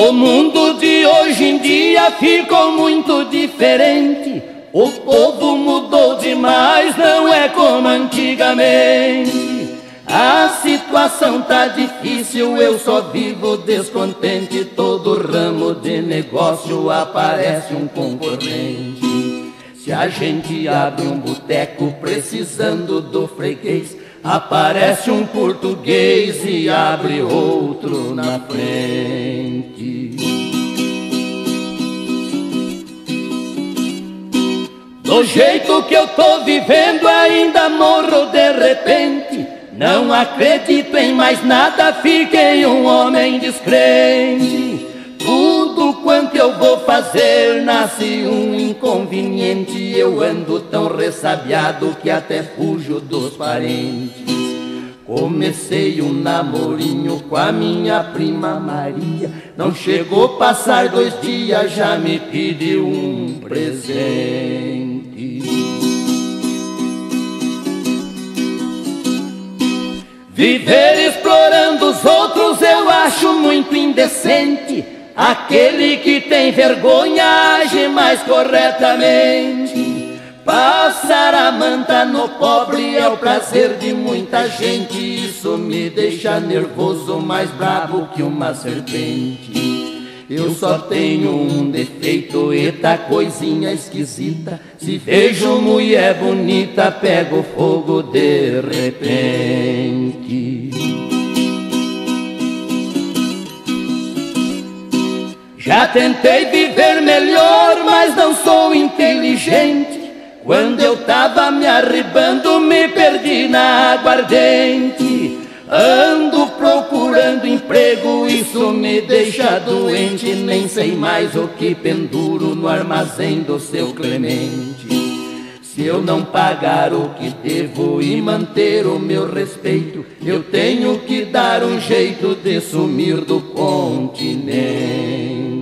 O mundo de hoje em dia ficou muito diferente. O povo mudou demais, não é como antigamente. A situação tá difícil, eu só vivo descontente. Todo ramo de negócio aparece um concorrente. Se a gente abre um boteco precisando do freguês, aparece um português e abre outro na frente. Do jeito que eu tô vivendo ainda morro de repente. Não acredito em mais nada, fiquei um homem descrente. Tudo quanto eu vou fazer nasce um inconveniente. Eu ando tão ressabiado que até fujo dos parentes. Comecei um namorinho com a minha prima Maria. Não chegou passar 2 dias, já me pediu um presente. Viver explorando os outros eu acho muito indecente. Aquele que tem vergonha age mais corretamente. Passar a manta no pobre é o prazer de muita gente. Isso me deixa nervoso, mais bravo que uma serpente. Eu só tenho um defeito, eita coisinha esquisita. Se vejo mulher bonita, pego fogo de repente. Já tentei viver melhor, mas não sou inteligente. Quando eu tava me arribando, me perdi na aguardente. Ando procurando emprego, isso me deixa doente. Nem sei mais o que penduro no armazém do seu Clemente. Se eu não pagar o que devo e manter o meu respeito, eu tenho que dar um jeito de sumir do continente.